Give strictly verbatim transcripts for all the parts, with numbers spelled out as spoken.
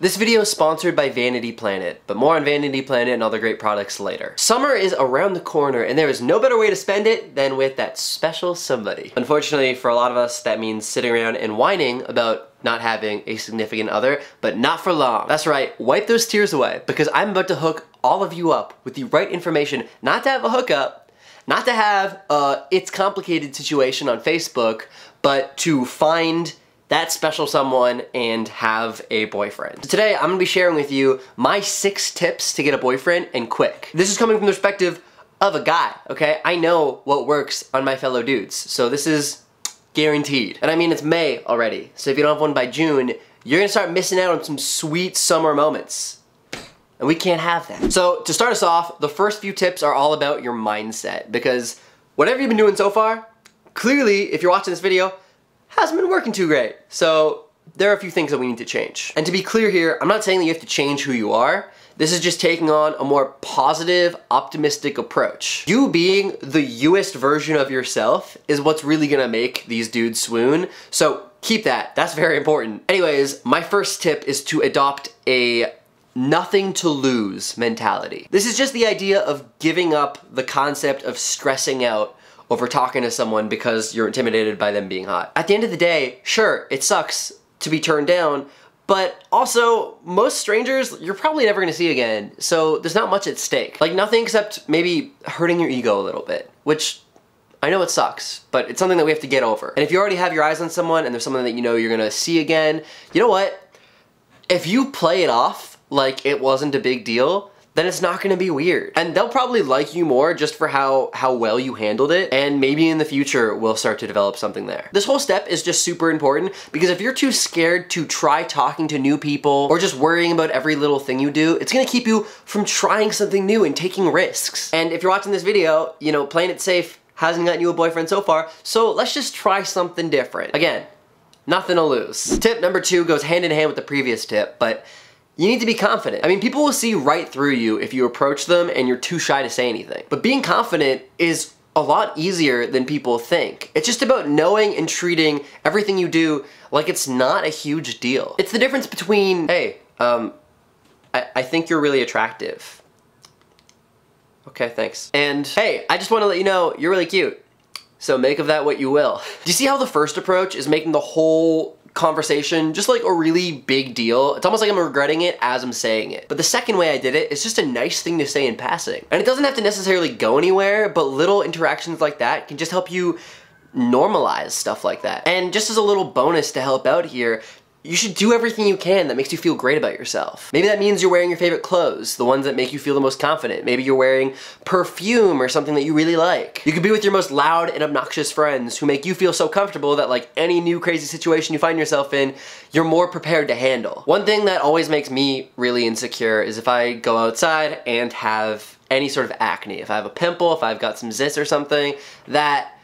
This video is sponsored by Vanity Planet, but more on Vanity Planet and other great products later. Summer is around the corner, and there is no better way to spend it than with that special somebody. Unfortunately, for a lot of us, that means sitting around and whining about not having a significant other, but not for long. That's right, wipe those tears away, because I'm about to hook all of you up with the right information, not to have a hookup, not to have a it's complicated situation on Facebook, but to find that special someone and have a boyfriend. So today, I'm gonna be sharing with you my six tips to get a boyfriend, and quick. This is coming from the perspective of a guy, okay? I know what works on my fellow dudes, so this is guaranteed. And I mean, it's May already, so if you don't have one by June, you're gonna start missing out on some sweet summer moments. And we can't have that. So to start us off, the first few tips are all about your mindset, because whatever you've been doing so far, clearly, if you're watching this video, hasn't been working too great. So there are a few things that we need to change. And to be clear here, I'm not saying that you have to change who you are. This is just taking on a more positive, optimistic approach. You being the youest version of yourself is what's really gonna make these dudes swoon. So keep that, that's very important. Anyways, my first tip is to adopt a nothing to lose mentality. This is just the idea of giving up the concept of stressing out over talking to someone because you're intimidated by them being hot. At the end of the day, sure, it sucks to be turned down, but also, most strangers, you're probably never gonna see again, so there's not much at stake. Like, nothing except maybe hurting your ego a little bit, which I know it sucks, but it's something that we have to get over. And if you already have your eyes on someone and there's someone that you know you're gonna see again, you know what? If you play it off like it wasn't a big deal, then it's not gonna be weird. And they'll probably like you more just for how, how well you handled it, and maybe in the future we'll start to develop something there. This whole step is just super important, because if you're too scared to try talking to new people or just worrying about every little thing you do, it's gonna keep you from trying something new and taking risks. And if you're watching this video, you know, playing it safe hasn't gotten you a boyfriend so far, so let's just try something different. Again, nothing to lose. Tip number two goes hand in hand with the previous tip, but you need to be confident. I mean, people will see right through you if you approach them and you're too shy to say anything. But being confident is a lot easier than people think. It's just about knowing and treating everything you do like it's not a huge deal. It's the difference between, hey, um, I, I think you're really attractive. Okay, thanks. And, hey, I just wanna let you know you're really cute. So make of that what you will. Do you see how the first approach is making the whole conversation just like a really big deal? It's almost like I'm regretting it as I'm saying it. But the second way I did it is just a nice thing to say in passing. And it doesn't have to necessarily go anywhere, but little interactions like that can just help you normalize stuff like that. And just as a little bonus to help out here, you should do everything you can that makes you feel great about yourself. Maybe that means you're wearing your favorite clothes, the ones that make you feel the most confident. Maybe you're wearing perfume or something that you really like. You could be with your most loud and obnoxious friends who make you feel so comfortable that, like, any new crazy situation you find yourself in, you're more prepared to handle. One thing that always makes me really insecure is if I go outside and have any sort of acne. If I have a pimple, if I've got some zits or something, that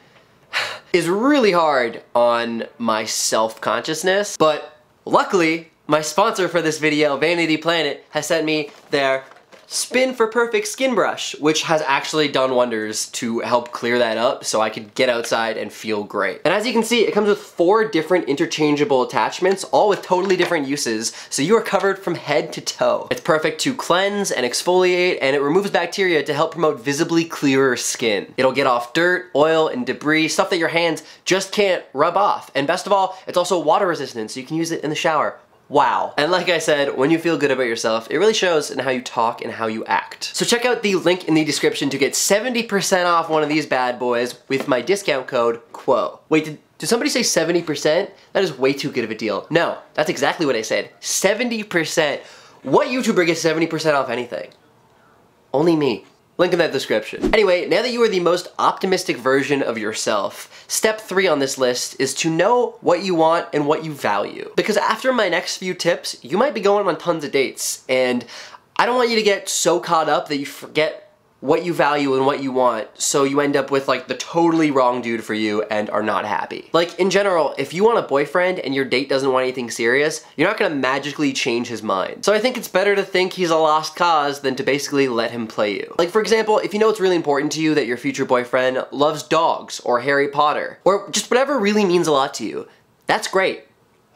is really hard on my self-consciousness, but luckily, my sponsor for this video, Vanity Planet, has sent me their Spin for Perfect Skin Brush, which has actually done wonders to help clear that up so I could get outside and feel great. And as you can see, it comes with four different interchangeable attachments, all with totally different uses, so you are covered from head to toe. It's perfect to cleanse and exfoliate, and it removes bacteria to help promote visibly clearer skin. It'll get off dirt, oil, and debris, stuff that your hands just can't rub off. And best of all, it's also water resistant, so you can use it in the shower. Wow. And like I said, when you feel good about yourself, it really shows in how you talk and how you act. So check out the link in the description to get seventy percent off one of these bad boys with my discount code, Quo. Wait, did, did somebody say seventy percent? That is way too good of a deal. No, that's exactly what I said. seventy percent. What YouTuber gets seventy percent off anything? Only me. Link in that description. Anyway, now that you are the most optimistic version of yourself, step three on this list is to know what you want and what you value. Because after my next few tips, you might be going on tons of dates, and I don't want you to get so caught up that you forget what you value and what you want, so you end up with, like, the totally wrong dude for you and are not happy. Like, in general, if you want a boyfriend and your date doesn't want anything serious, you're not gonna magically change his mind. So I think it's better to think he's a lost cause than to basically let him play you. Like, for example, if you know it's really important to you that your future boyfriend loves dogs or Harry Potter, or just whatever really means a lot to you, that's great.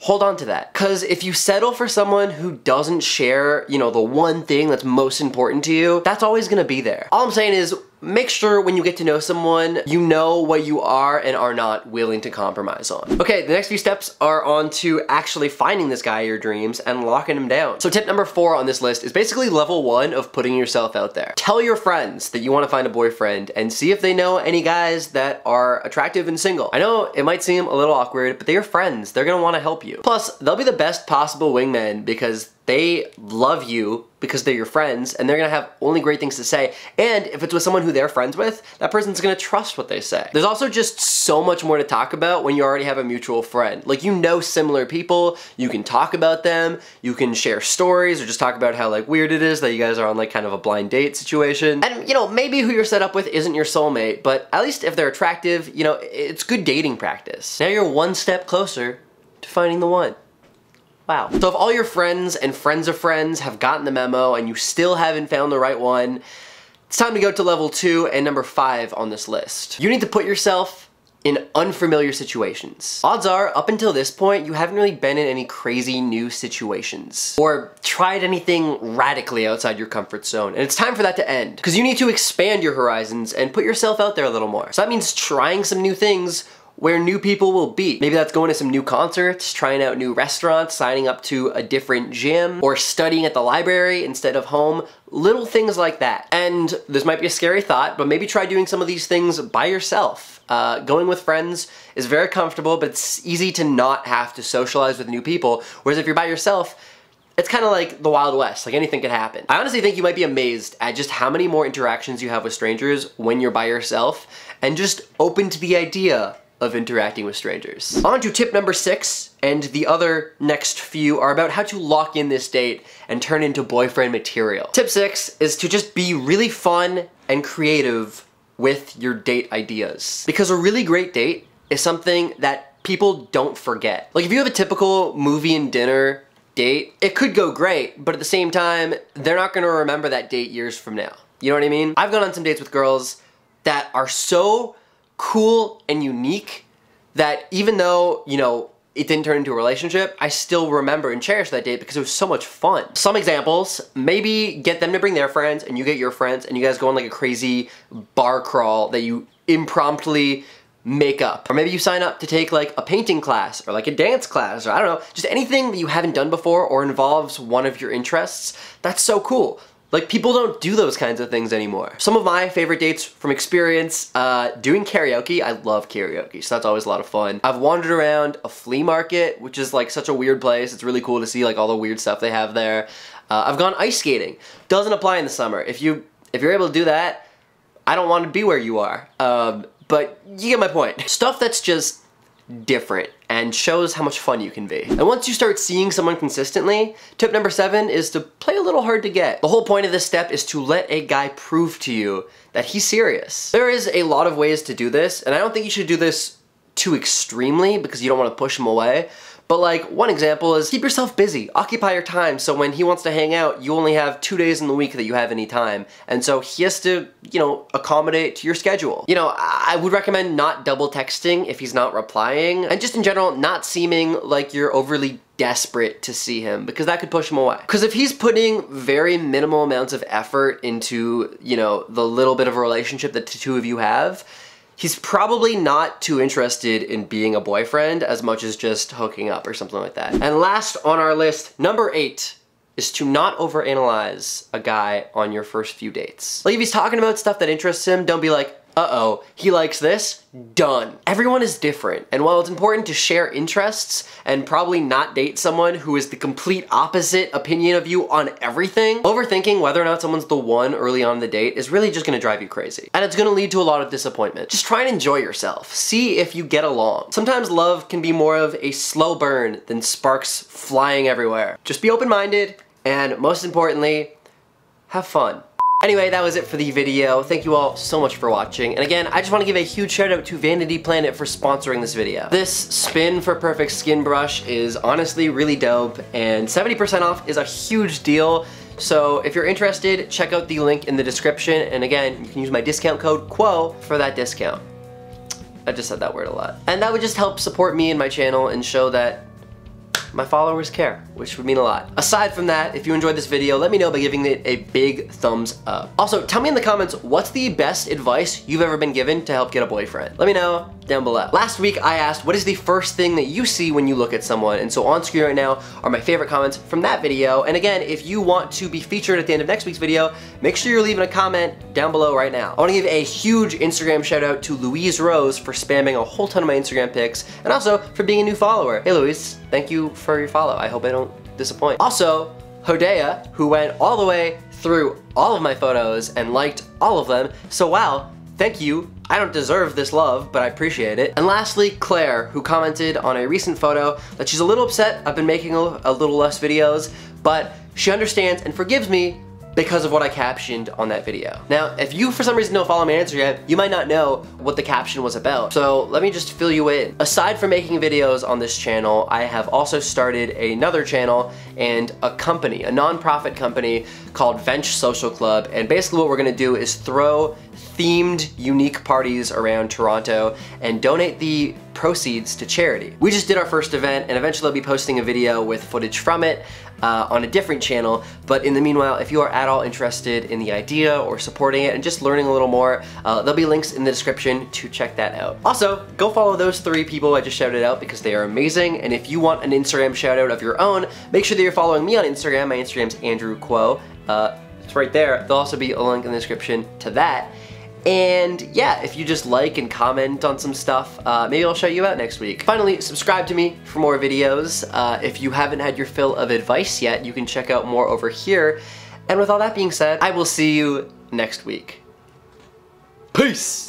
hold on to that. Because if you settle for someone who doesn't share, you know, the one thing that's most important to you, that's always gonna be there. All I'm saying is, make sure when you get to know someone, you know what you are and are not willing to compromise on. Okay, the next few steps are on to actually finding this guy of your dreams and locking him down. So tip number four on this list is basically level one of putting yourself out there. Tell your friends that you want to find a boyfriend and see if they know any guys that are attractive and single. I know it might seem a little awkward, but they're your friends. They're gonna want to help you. Plus, they'll be the best possible wingmen because they love you because they're your friends, and they're gonna have only great things to say. And if it's with someone who they're friends with, that person's gonna trust what they say. There's also just so much more to talk about when you already have a mutual friend. Like, you know similar people, you can talk about them, you can share stories, or just talk about how like weird it is that you guys are on like kind of a blind date situation. And you know, maybe who you're set up with isn't your soulmate, but at least if they're attractive, you know, it's good dating practice. Now you're one step closer to finding the one. Wow. So if all your friends and friends of friends have gotten the memo and you still haven't found the right one, it's time to go to level two and number five on this list. You need to put yourself in unfamiliar situations. Odds are, up until this point, you haven't really been in any crazy new situations or tried anything radically outside your comfort zone. And it's time for that to end because you need to expand your horizons and put yourself out there a little more. So that means trying some new things where new people will be. Maybe that's going to some new concerts, trying out new restaurants, signing up to a different gym, or studying at the library instead of home, little things like that. And this might be a scary thought, but maybe try doing some of these things by yourself. Uh, going with friends is very comfortable, but it's easy to not have to socialize with new people, whereas if you're by yourself, it's kind of like the Wild West, like anything could happen. I honestly think you might be amazed at just how many more interactions you have with strangers when you're by yourself, and just open to the idea of interacting with strangers. On to tip number six, and the other next few are about how to lock in this date and turn into boyfriend material. Tip six is to just be really fun and creative with your date ideas. Because a really great date is something that people don't forget. Like, if you have a typical movie and dinner date, it could go great, but at the same time, they're not gonna remember that date years from now. You know what I mean? I've gone on some dates with girls that are so cool and unique that even though, you know, it didn't turn into a relationship, I still remember and cherish that date because it was so much fun. Some examples, maybe get them to bring their friends and you get your friends and you guys go on like a crazy bar crawl that you impromptu make up. Or maybe you sign up to take like a painting class or like a dance class, or I don't know, just anything that you haven't done before or involves one of your interests. That's so cool. Like, people don't do those kinds of things anymore. Some of my favorite dates from experience, uh, doing karaoke. I love karaoke, so that's always a lot of fun. I've wandered around a flea market, which is like such a weird place. It's really cool to see like all the weird stuff they have there. Uh, I've gone ice skating. Doesn't apply in the summer. If, you, if you're able to do that, I don't want to be where you are. Um, but you get my point. Stuff that's just different and shows how much fun you can be. And once you start seeing someone consistently, tip number seven is to play a little hard to get. The whole point of this step is to let a guy prove to you that he's serious. There is a lot of ways to do this, and I don't think you should do this too extremely because you don't want to push him away. But like, one example is keep yourself busy, occupy your time, so when he wants to hang out, you only have two days in the week that you have any time, and so he has to, you know, accommodate to your schedule. You know, I would recommend not double texting if he's not replying, and just in general, not seeming like you're overly desperate to see him, because that could push him away. Because if he's putting very minimal amounts of effort into, you know, the little bit of a relationship that the two of you have, he's probably not too interested in being a boyfriend as much as just hooking up or something like that. And last on our list, number eight, is to not overanalyze a guy on your first few dates. Like, if he's talking about stuff that interests him, don't be like, uh-oh, he likes this, done. Everyone is different, and while it's important to share interests and probably not date someone who is the complete opposite opinion of you on everything, overthinking whether or not someone's the one early on the date is really just gonna drive you crazy. And it's gonna lead to a lot of disappointment. Just try and enjoy yourself. See if you get along. Sometimes love can be more of a slow burn than sparks flying everywhere. Just be open-minded, and most importantly, have fun. Anyway, that was it for the video. Thank you all so much for watching. And again, I just want to give a huge shout out to Vanity Planet for sponsoring this video. This Spin for Perfect Skin Brush is honestly really dope, and seventy percent off is a huge deal. So if you're interested, check out the link in the description. And again, you can use my discount code Quo for that discount. I just said that word a lot. And that would just help support me and my channel and show that My followers care, which would mean a lot. Aside from that, if you enjoyed this video, let me know by giving it a big thumbs up. Also, tell me in the comments, what's the best advice you've ever been given to help get a boyfriend? Let me know down below. Last week, I asked, what is the first thing that you see when you look at someone? And so on screen right now are my favorite comments from that video. And again, if you want to be featured at the end of next week's video, make sure you're leaving a comment down below right now. I wanna give a huge Instagram shout out to Louise Rose for spamming a whole ton of my Instagram pics and also for being a new follower. Hey Louise, thank you for your follow. I hope I don't disappoint. Also, Hodea, who went all the way through all of my photos and liked all of them. So wow, thank you. I don't deserve this love, but I appreciate it. And lastly, Claire, who commented on a recent photo that she's a little upset I've been making a little less videos, but she understands and forgives me because of what I captioned on that video. Now, if you for some reason don't follow my Instagram, you might not know what the caption was about. So let me just fill you in. Aside from making videos on this channel, I have also started another channel and a company, a nonprofit company called Vench Social Club. And basically what we're gonna do is throw themed, unique parties around Toronto and donate the proceeds to charity. We just did our first event and eventually I'll be posting a video with footage from it uh, on a different channel. But in the meanwhile, if you are at all interested in the idea or supporting it and just learning a little more, uh, there'll be links in the description to check that out. Also, go follow those three people I just shouted out because they are amazing. And if you want an Instagram shout out of your own, make sure that you're following me on Instagram. My Instagram's Andrew Quo. Uh, it's right there. There'll also be a link in the description to that. And yeah, if you just like and comment on some stuff, uh, maybe I'll shout you out next week. Finally, subscribe to me for more videos. Uh, if you haven't had your fill of advice yet, you can check out more over here. And with all that being said, I will see you next week. Peace!